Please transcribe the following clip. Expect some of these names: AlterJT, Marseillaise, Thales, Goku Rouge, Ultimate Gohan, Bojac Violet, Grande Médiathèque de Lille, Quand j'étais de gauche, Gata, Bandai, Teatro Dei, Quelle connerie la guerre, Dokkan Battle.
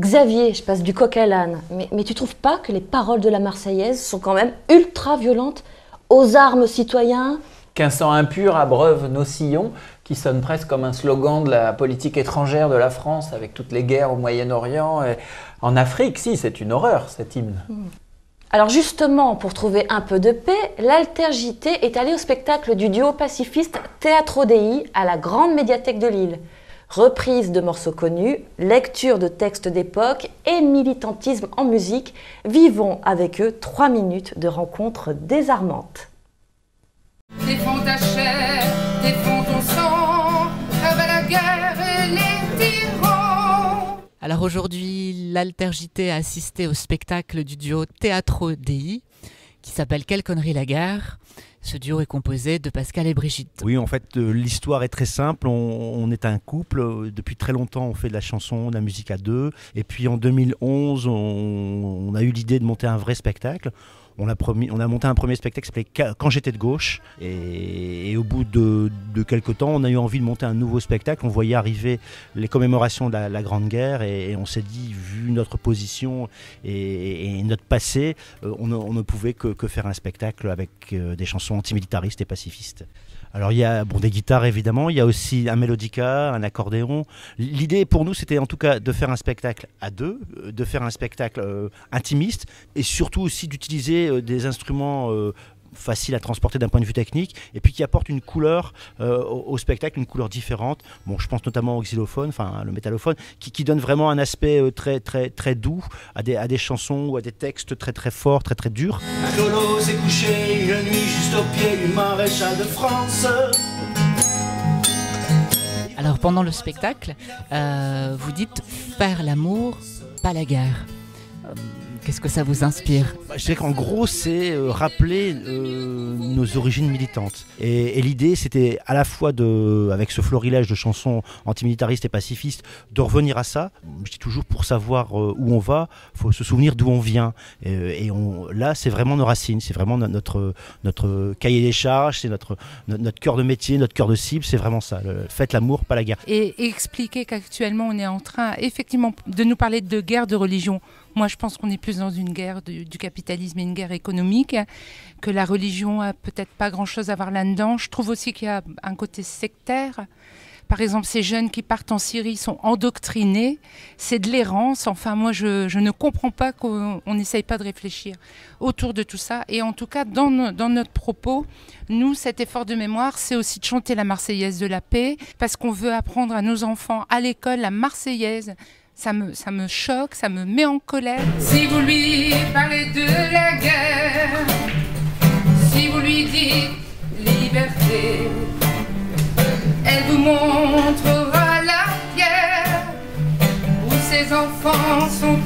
Xavier, je passe du coq à l'âne, mais tu trouves pas que les paroles de la Marseillaise sont quand même ultra violentes? Aux armes, citoyens! Qu'un sang impur abreuve nos sillons, qui sonne presque comme un slogan de la politique étrangère de la France, avec toutes les guerres au Moyen-Orient et en Afrique. Si, c'est une horreur, cet hymne. Alors justement, pour trouver un peu de paix, l'AlterJT est allé au spectacle du duo pacifiste Teatro Dei à la Grande Médiathèque de Lille. Reprise de morceaux connus, lecture de textes d'époque et militantisme en musique, vivons avec eux 3 minutes de rencontre désarmante. Défends ta chair, défends ton sang, avant la guerre et les tyrans. Alors aujourd'hui, l'AlterJT a assisté au spectacle du duo Teatro Dei, qui s'appelle « Quelle connerie la guerre ». Ce duo est composé de Pascal et Brigitte. Oui, en fait, l'histoire est très simple. On est un couple. Depuis très longtemps, on fait de la chanson, de la musique à deux. Et puis en 2011, on a eu l'idée de monter un vrai spectacle. On a monté un premier spectacle qui s'appelait « Quand j'étais de gauche ». Et au bout de quelques temps, on a eu envie de monter un nouveau spectacle. On voyait arriver les commémorations de la Grande Guerre et on s'est dit, vu notre position et notre passé, on ne pouvait que faire un spectacle avec des chansons antimilitaristes et pacifistes. Alors il y a des guitares évidemment, il y a aussi un mélodica, un accordéon. L'idée pour nous c'était en tout cas de faire un spectacle à deux, de faire un spectacle intimiste et surtout aussi d'utiliser des instruments faciles à transporter d'un point de vue technique et puis qui apportent une couleur au spectacle, une couleur différente. Bon, je pense notamment au xylophone, enfin le métallophone, qui donne vraiment un aspect très doux à des chansons ou à des textes très forts, très durs. Un lolo s'est couché une nuit juste au pied du maréchal de France. Alors pendant le spectacle, vous dites faire l'amour, pas la guerre. Qu'est-ce que ça vous inspire? Je dirais qu'en gros, c'est rappeler nos origines militantes. Et l'idée, c'était à la fois, avec ce florilège de chansons antimilitaristes et pacifistes, de revenir à ça. Je dis toujours, pour savoir où on va, il faut se souvenir d'où on vient. Là, c'est vraiment nos racines, c'est vraiment notre cahier des charges, c'est notre cœur de métier, notre cœur de cible, c'est vraiment ça. Faites l'amour, pas la guerre. Et expliquer qu'actuellement, on est en train, effectivement, de nous parler de guerre, de religion. Moi, je pense qu'on est plus dans une guerre du capitalisme et une guerre économique, que la religion a peut-être pas grand-chose à voir là-dedans. Je trouve aussi qu'il y a un côté sectaire. Par exemple, ces jeunes qui partent en Syrie sont endoctrinés. C'est de l'errance. Enfin, moi, je ne comprends pas qu'on n'essaye pas de réfléchir autour de tout ça. Et en tout cas, dans notre propos, nous, cet effort de mémoire, c'est aussi de chanter la Marseillaise de la paix, parce qu'on veut apprendre à nos enfants, à l'école, la Marseillaise. Ça me choque, ça me met en colère. Si vous lui parlez de la guerre, si vous lui dites liberté, elle vous montrera la guerre où ses enfants sont